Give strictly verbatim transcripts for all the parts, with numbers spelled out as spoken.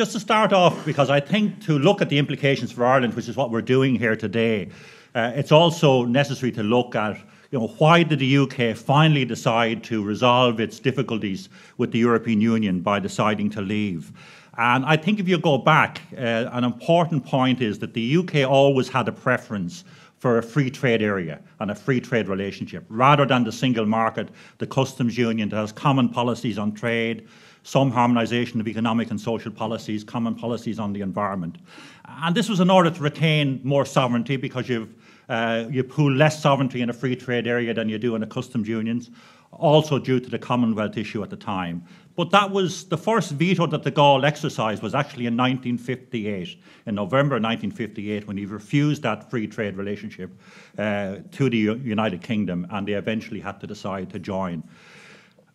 just to start off, because I think to look at the implications for Ireland, which is what we're doing here today, uh, it's also necessary to look at, you know, why did the U K finally decide to resolve its difficulties with the European Union by deciding to leave? And I think if you go back, uh, an important point is that the U K always had a preference for a free trade area and a free trade relationship, rather than the single market, the customs union that has common policies on trade, some harmonisation of economic and social policies, common policies on the environment. And this was in order to retain more sovereignty, because you've, uh, you pool less sovereignty in a free trade area than you do in the customs unions, also due to the Commonwealth issue at the time. But that was the first veto that de Gaulle exercised was actually in nineteen fifty-eight, in November nineteen fifty-eight, when he refused that free trade relationship uh, to the U United Kingdom, and they eventually had to decide to join.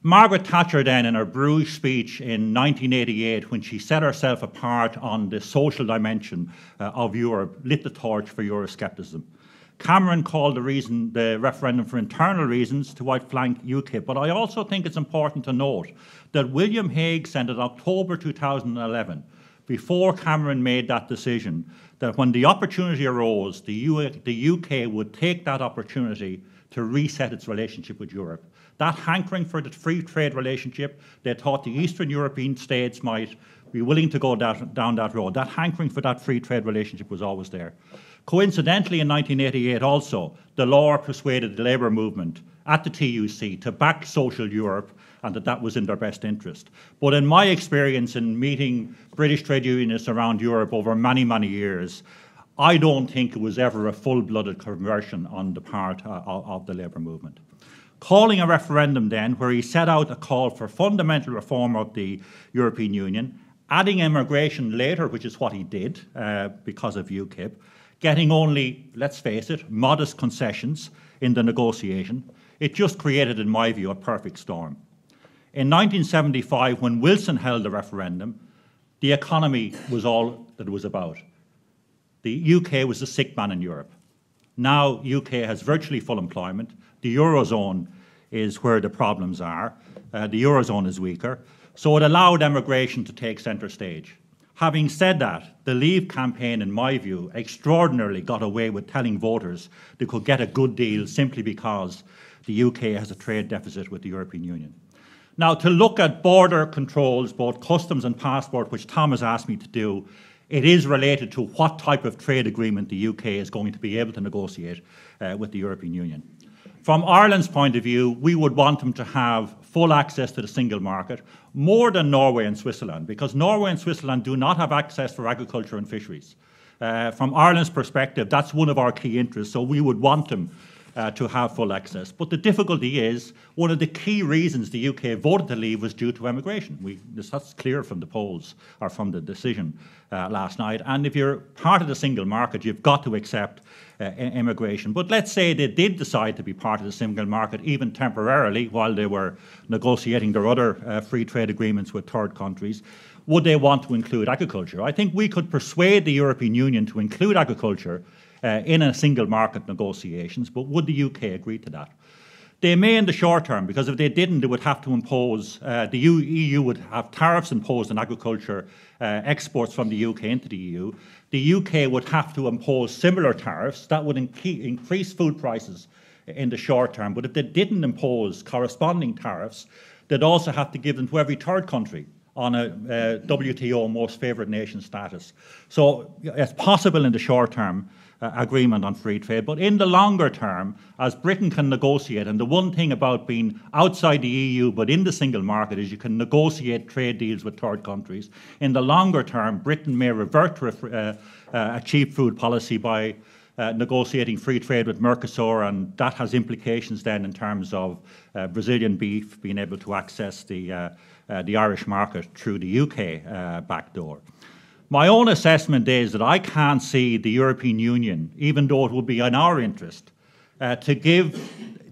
Margaret Thatcher then, in her Bruges speech in nineteen eighty-eight, when she set herself apart on the social dimension uh, of Europe, lit the torch for Euroscepticism. Cameron called the, reason, the referendum for internal reasons to outflank U KIP, but I also think it's important to note that William Hague said in October two thousand eleven, before Cameron made that decision, that when the opportunity arose, the U K, the U K would take that opportunity to reset its relationship with Europe. That hankering for the free trade relationship, they thought the Eastern European states might be willing to go that, down that road. That hankering for that free trade relationship was always there. Coincidentally, in nineteen eighty-eight also, the Labour persuaded the Labour movement at the T U C to back social Europe, and that that was in their best interest. But in my experience in meeting British trade unionists around Europe over many, many years, I don't think it was ever a full-blooded conversion on the part uh, of the Labour movement. Calling a referendum then, where he set out a call for fundamental reform of the European Union, adding immigration later, which is what he did uh, because of U KIP, getting only, let's face it, modest concessions in the negotiation, it just created, in my view, a perfect storm. In nineteen seventy-five, when Wilson held the referendum, the economy was all that it was about. The U K was the sick man in Europe. Now U K has virtually full employment. The Eurozone is where the problems are. Uh, the Eurozone is weaker. So it allowed emigration to take centre stage. Having said that, the Leave campaign, in my view, extraordinarily got away with telling voters they could get a good deal simply because the U K has a trade deficit with the European Union. Now, to look at border controls, both customs and passport, which Tom has asked me to do, it is related to what type of trade agreement the U K is going to be able to negotiate uh, with the European Union. From Ireland's point of view, we would want them to have full access to the single market, more than Norway and Switzerland, because Norway and Switzerland do not have access for agriculture and fisheries. Uh, from Ireland's perspective, that's one of our key interests, so we would want them uh, to have full access. But the difficulty is, one of the key reasons the U K voted to leave was due to emigration. We, that's clear from the polls, or from the decision uh, last night. And if you're part of the single market, you've got to accept Uh, immigration. But let's say they did decide to be part of the single market, even temporarily, while they were negotiating their other uh, free trade agreements with third countries. Would they want to include agriculture? I think we could persuade the European Union to include agriculture uh, in a single market negotiations, but would the U K agree to that? They may in the short term, because if they didn't, they would have to impose, uh, the E U would have tariffs imposed on agriculture uh, exports from the U K into the E U. The U K would have to impose similar tariffs. That would inc- increase food prices in the short term. But if they didn't impose corresponding tariffs, they'd also have to give them to every third country on a uh, W T O most favoured nation status. So it's possible in the short term uh, agreement on free trade. But in the longer term, as Britain can negotiate, and the one thing about being outside the E U but in the single market is you can negotiate trade deals with third countries. In the longer term, Britain may revert to a, uh, a cheap food policy by Uh, negotiating free trade with Mercosur, and that has implications then in terms of uh, Brazilian beef being able to access the, uh, uh, the Irish market through the U K uh, back door. My own assessment is that I can't see the European Union, even though it would be in our interest, uh, to give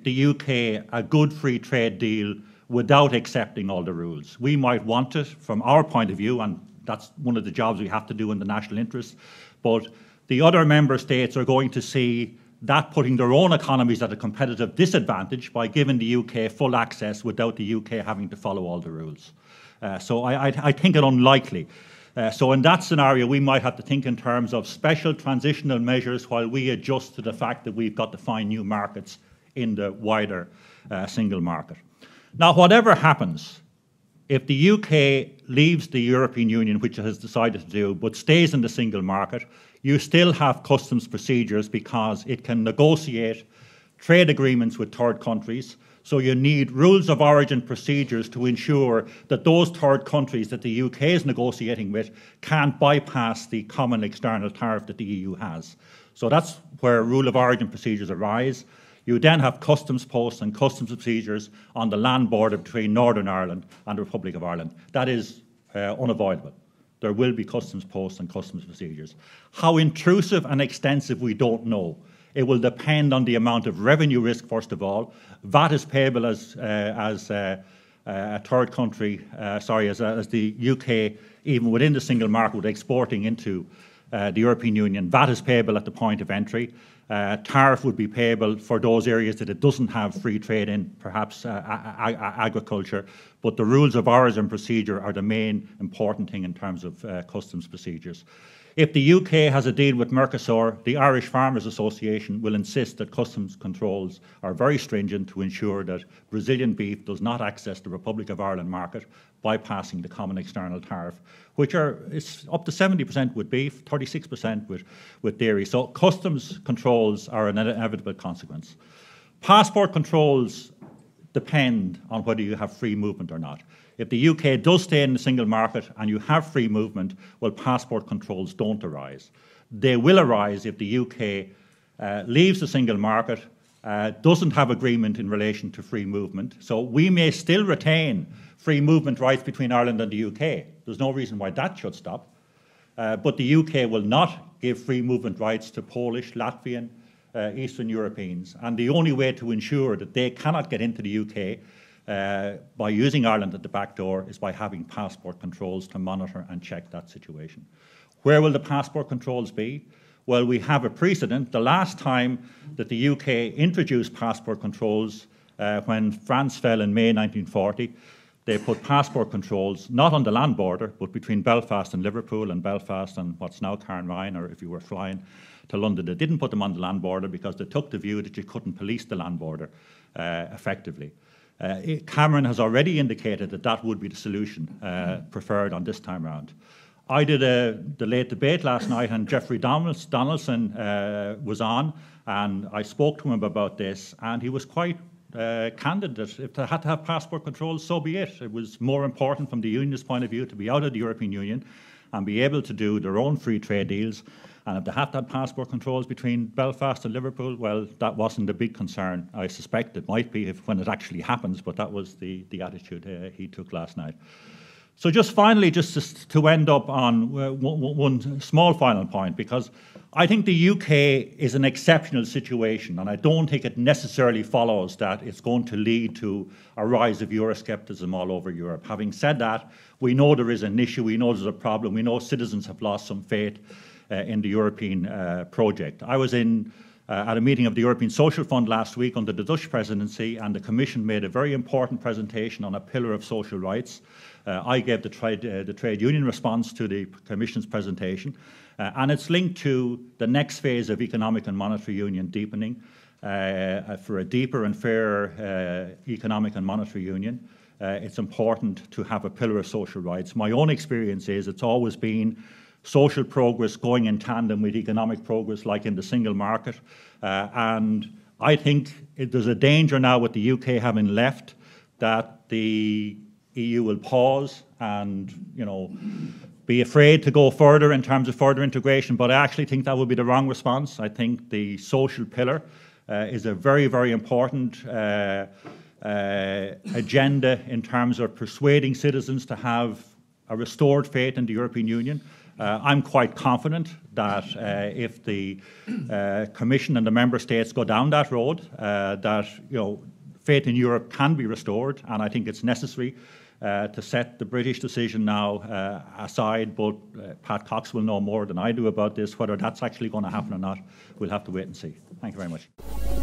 the U K a good free trade deal without accepting all the rules. We might want it from our point of view, and that's one of the jobs we have to do in the national interest, but the other member states are going to see that putting their own economies at a competitive disadvantage by giving the U K full access without the U K having to follow all the rules. Uh, so I, I, I think it unlikely Uh, so in that scenario, we might have to think in terms of special transitional measures while we adjust to the fact that we've got to find new markets in the wider uh, single market. Now, whatever happens, if the U K leaves the European Union, which it has decided to do, but stays in the single market, you still have customs procedures because it can negotiate trade agreements with third countries. So you need rules of origin procedures to ensure that those third countries that the U K is negotiating with can't bypass the common external tariff that the E U has. So that's where rule of origin procedures arise. You then have customs posts and customs procedures on the land border between Northern Ireland and the Republic of Ireland. That is uh, unavoidable. There will be customs posts and customs procedures. How intrusive and extensive, we don't know. It will depend on the amount of revenue risk, first of all. V A T is payable as, uh, as uh, uh, a third country, uh, sorry, as, as the U K, even within the single market, with exporting into uh, the European Union. V A T is payable at the point of entry. Uh, tariff would be payable for those areas that it doesn't have free trade in, perhaps uh, ag agriculture. But the rules of origin procedure are the main important thing in terms of uh, customs procedures. If the U K has a deal with Mercosur, the Irish Farmers Association will insist that customs controls are very stringent to ensure that Brazilian beef does not access the Republic of Ireland market, bypassing the common external tariff, which are it's up to seventy percent with beef, thirty-six percent with, with dairy. So customs controls are an inevitable consequence. Passport controls depend on whether you have free movement or not. If the U K does stay in the single market and you have free movement, well, passport controls don't arise. They will arise if the U K uh, leaves the single market, uh, doesn't have agreement in relation to free movement. So we may still retain free movement rights between Ireland and the U K. There's no reason why that should stop. Uh, but the U K will not give free movement rights to Polish, Latvian, uh, Eastern Europeans. And the only way to ensure that they cannot get into the U K Uh, by using Ireland at the back door is by having passport controls to monitor and check that situation. Where will the passport controls be? Well, we have a precedent. The last time that the U K introduced passport controls, uh, when France fell in May nineteen forty, they put passport controls not on the land border, but between Belfast and Liverpool and Belfast and what's now Cairnryan, or if you were flying to London. They didn't put them on the land border because they took the view that you couldn't police the land border uh, effectively. Uh, Cameron has already indicated that that would be the solution uh, preferred on this time round. I did a delayed debate last night, and Jeffrey Donaldson uh, was on, and I spoke to him about this, and he was quite uh, candid that if they had to have passport controls, so be it. It was more important from the unionist point of view to be out of the European Union and be able to do their own free trade deals. And if they had to have passport controls between Belfast and Liverpool, well, that wasn't a big concern. I suspect it might be if, when it actually happens, but that was the, the attitude uh, he took last night. So just finally, just to end up on uh, one small final point, because I think the U K is an exceptional situation, and I don't think it necessarily follows that it's going to lead to a rise of Euroscepticism all over Europe. Having said that, we know there is an issue, we know there's a problem, we know citizens have lost some faith Uh, in the European uh, project. I was in, uh, at a meeting of the European Social Fund last week under the Dutch presidency, and the Commission made a very important presentation on a pillar of social rights. Uh, I gave the trade, uh, the trade union response to the Commission's presentation, uh, and it's linked to the next phase of economic and monetary union deepening uh, for a deeper and fairer uh, economic and monetary union. Uh, it's important to have a pillar of social rights. My own experience is it's always been social progress going in tandem with economic progress, like in the single market. Uh, and I think it, there's a danger now with the U K having left that the E U will pause and, you know, be afraid to go further in terms of further integration. But I actually think that would be the wrong response. I think the social pillar uh, is a very, very important uh, uh, agenda in terms of persuading citizens to have a restored faith in the European Union. Uh, I'm quite confident that uh, if the uh, Commission and the Member States go down that road, uh, that, you know, faith in Europe can be restored, and I think it's necessary uh, to set the British decision now uh, aside, but uh, Pat Cox will know more than I do about this. Whether that's actually going to happen or not, we'll have to wait and see. Thank you very much.